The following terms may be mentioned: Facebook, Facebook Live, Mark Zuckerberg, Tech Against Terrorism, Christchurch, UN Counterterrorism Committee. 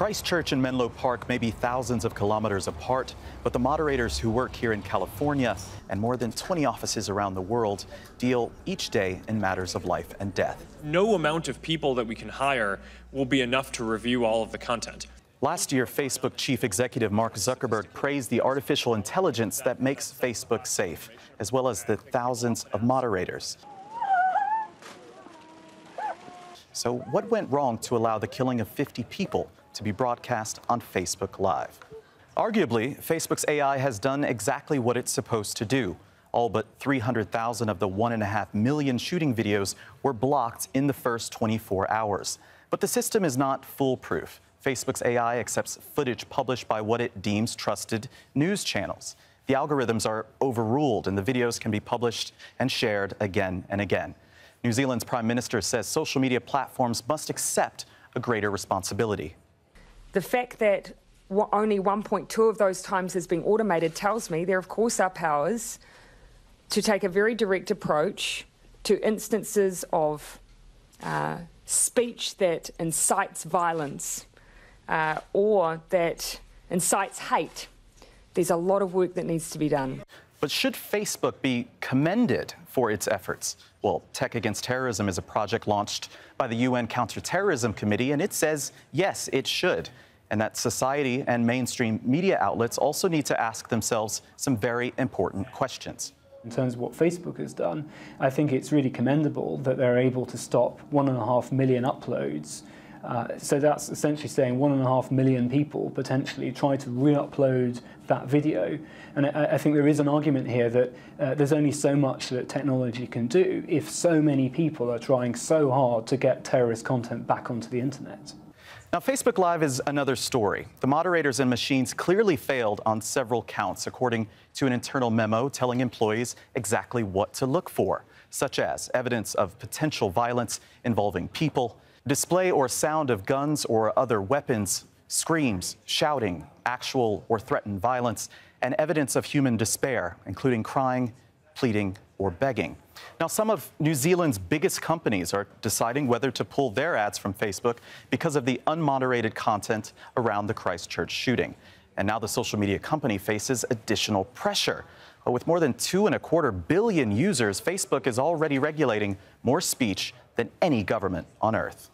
Christchurch and Menlo Park may be thousands of kilometers apart, but the moderators who work here in California and more than 20 offices around the world deal each day in matters of life and death. No amount of people that we can hire will be enough to review all of the content. Last year, Facebook chief executive Mark Zuckerberg praised the artificial intelligence that makes Facebook safe, as well as the thousands of moderators. So what went wrong to allow the killing of 50 people to be broadcast on Facebook Live? Arguably, Facebook's AI has done exactly what it's supposed to do. All but 300,000 of the 1.5 million shooting videos were blocked in the first 24 hours. But the system is not foolproof. Facebook's AI accepts footage published by what it deems trusted news channels. The algorithms are overruled, and the videos can be published and shared again and again. New Zealand's Prime Minister says social media platforms must accept a greater responsibility. The fact that only 1.2 of those times has been automated tells me there, of course, are powers to take a very direct approach to instances of speech that incites violence. Or that incites hate. There's a lot of work that needs to be done. But should Facebook be commended for its efforts? Well, Tech Against Terrorism is a project launched by the UN Counterterrorism Committee, and it says, yes, it should, and that society and mainstream media outlets also need to ask themselves some very important questions. In terms of what Facebook has done, I think it's really commendable that they're able to stop 1.5 million uploads. So that's essentially saying 1.5 million people potentially try to re-upload that video. And I think there is an argument here that there's only so much that technology can do if so many people are trying so hard to get terrorist content back onto the internet. Now, Facebook Live is another story. The moderators and machines clearly failed on several counts, according to an internal memo telling employees exactly what to look for, such as evidence of potential violence involving people, display or sound of guns or other weapons, screams, shouting, actual or threatened violence, and evidence of human despair, including crying, pleading, or begging. Now, some of New Zealand's biggest companies are deciding whether to pull their ads from Facebook because of the unmoderated content around the Christchurch shooting. And now the social media company faces additional pressure. But with more than 2.25 billion users, Facebook is already regulating more speech than any government on earth.